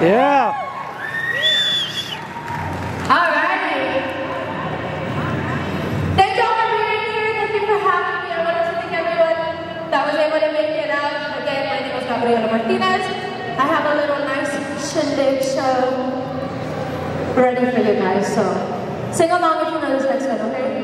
Yeah. Alrighty. Thanks all for being here. Thank you for having me. I want to thank everyone that was able to make it out. Again, my name is Gabriela Martinez. I have a little nice shindig show ready for you guys. So sing along if you know this next one, okay?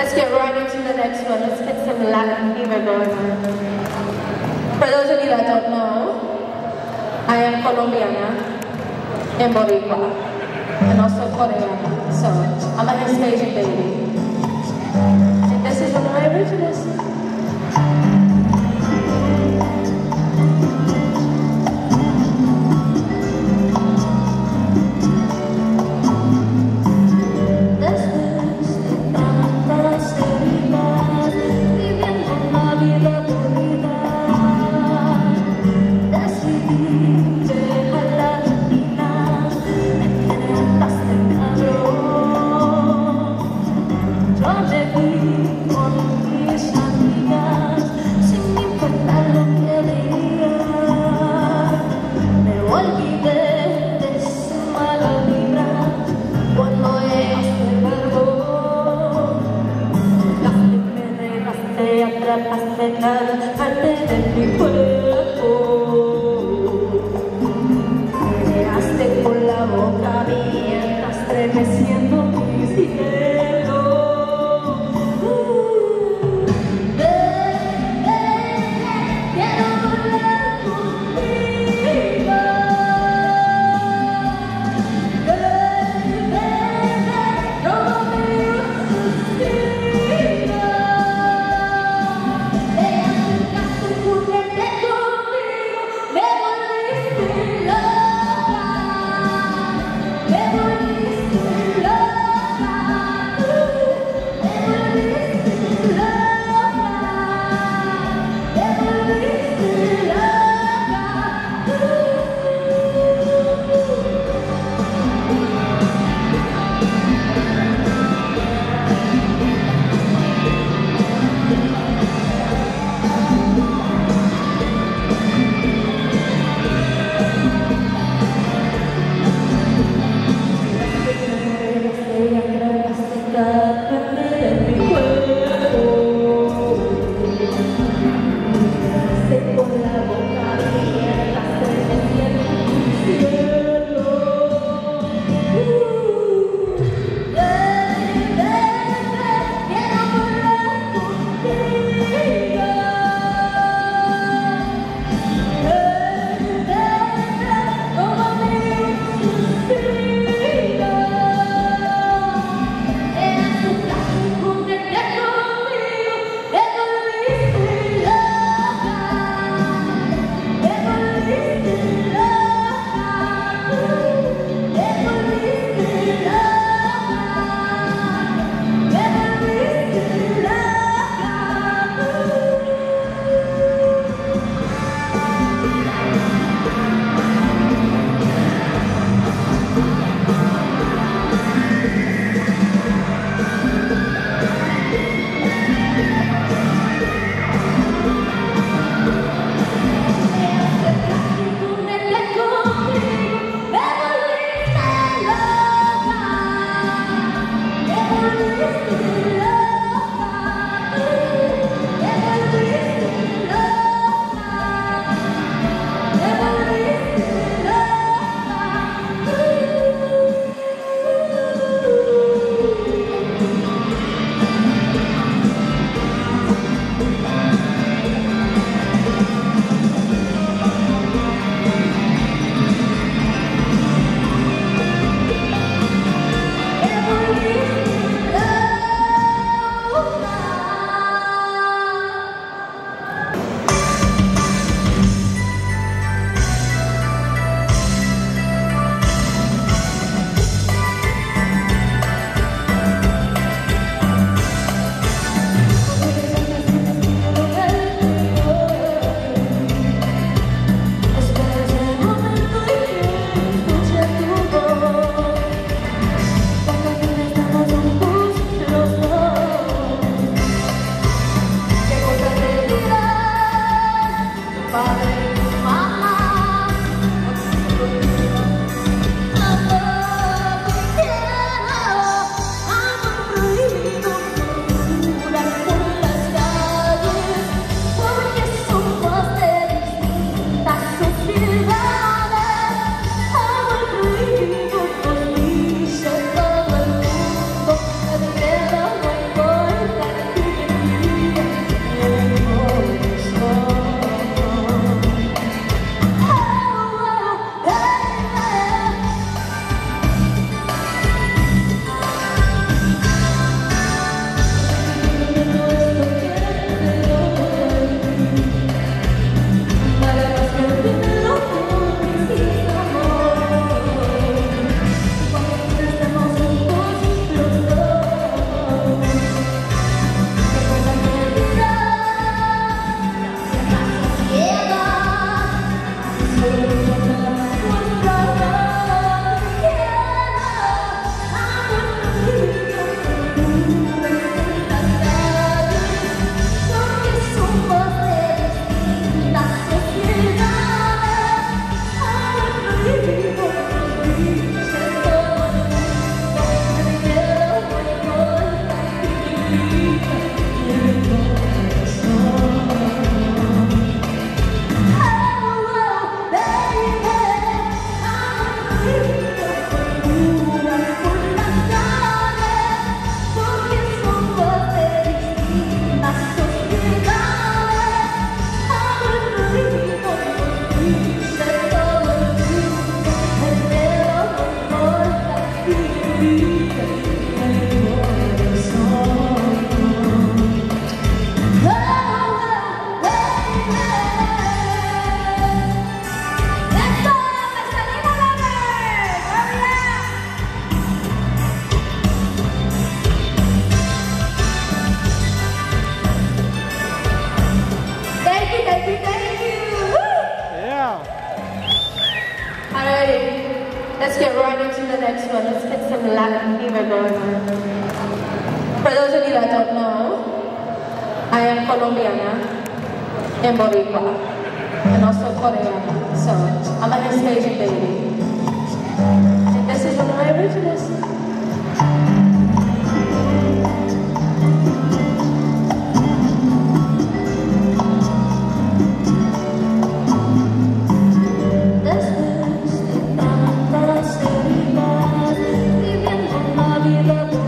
Let's get right into the next one. Let's get some Latin fever going. For those of you that don't know, I am Colombiana and Boricua, and also Koreana. So I'm a Hispanic baby. And this is one of my originals. Love. Let's get right into the next one. Let's get some Latin fever going on. For those of you that don't know, I am Colombiana and Boricua, and also Koreana. So I'm a Hispanic baby. And this is one of my originals. Love.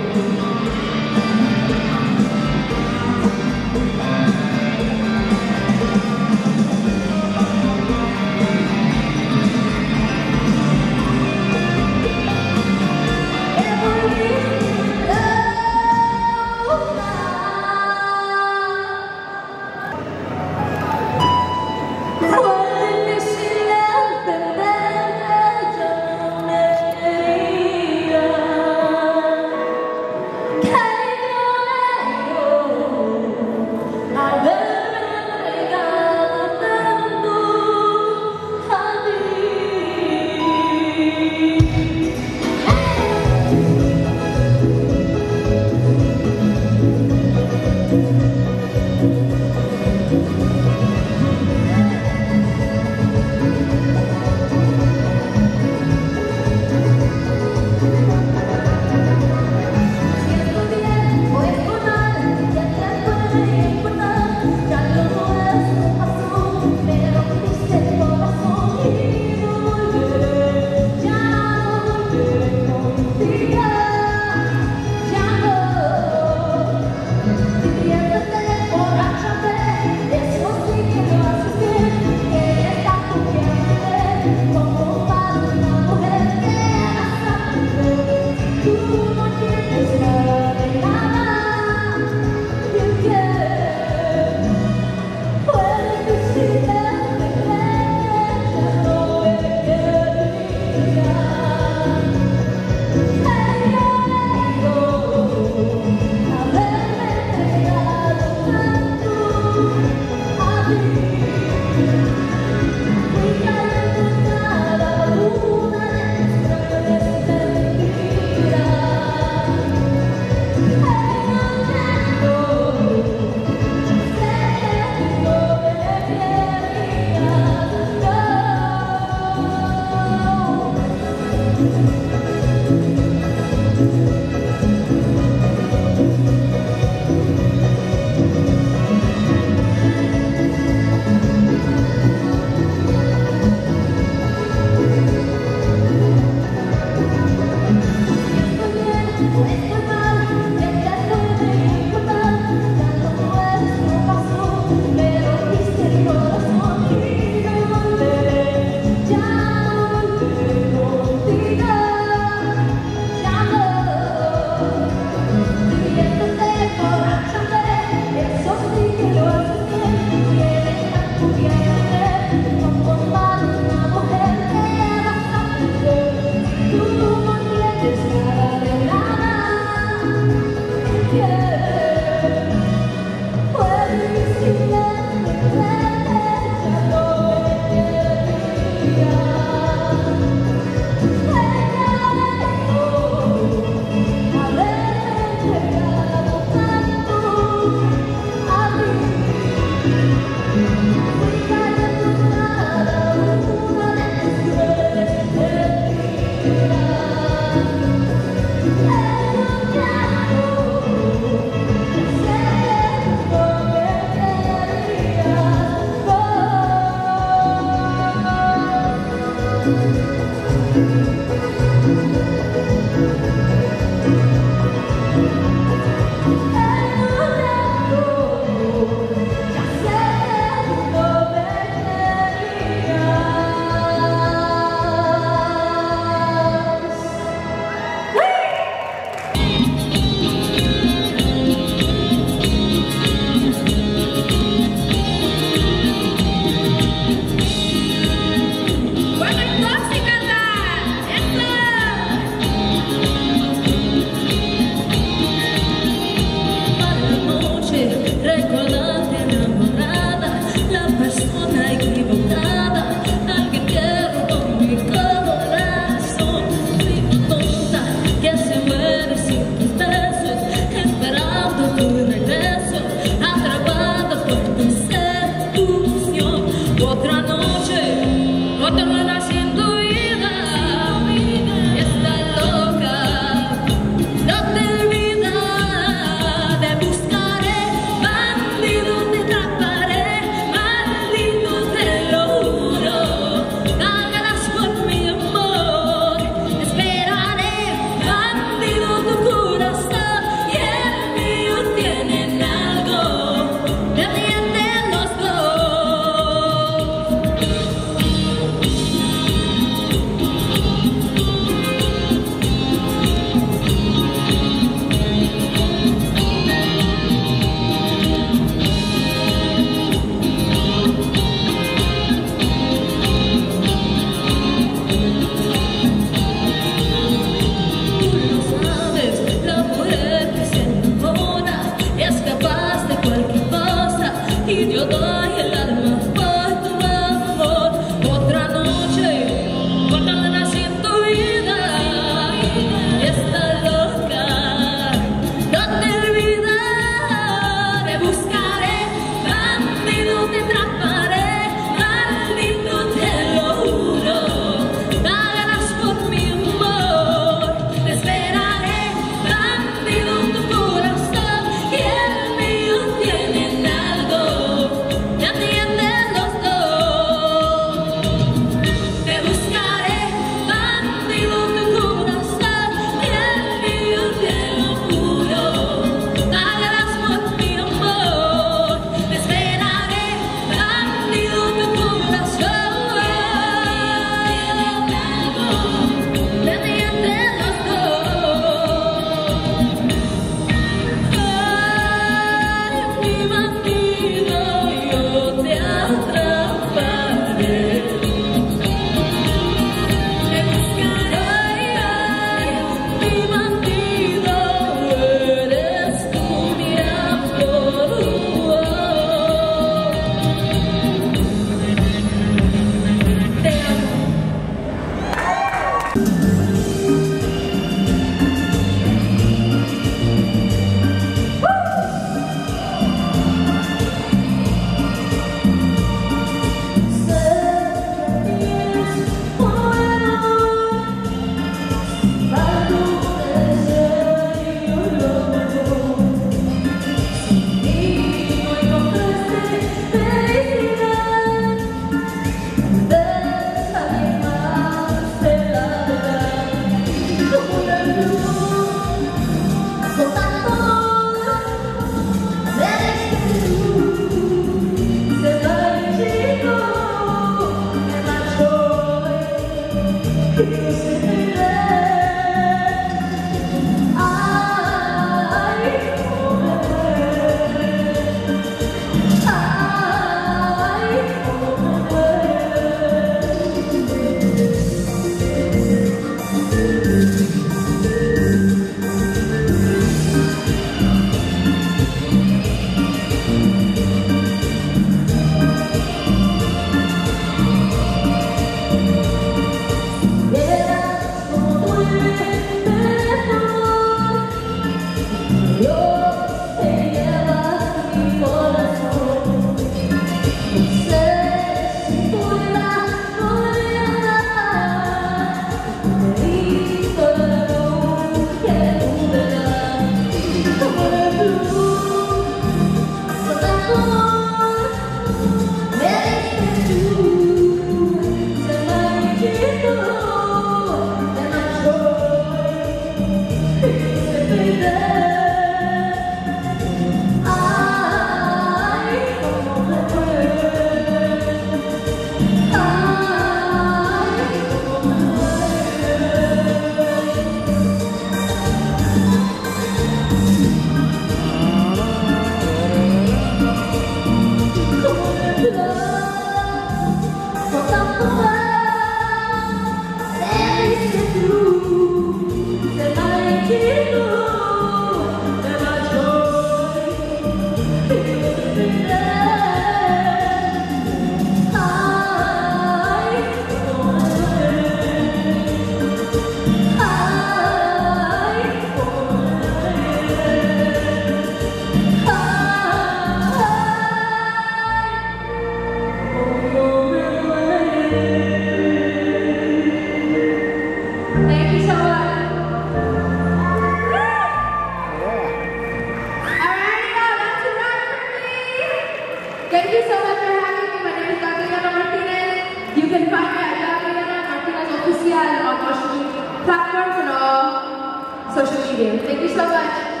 social media. Thank you so much.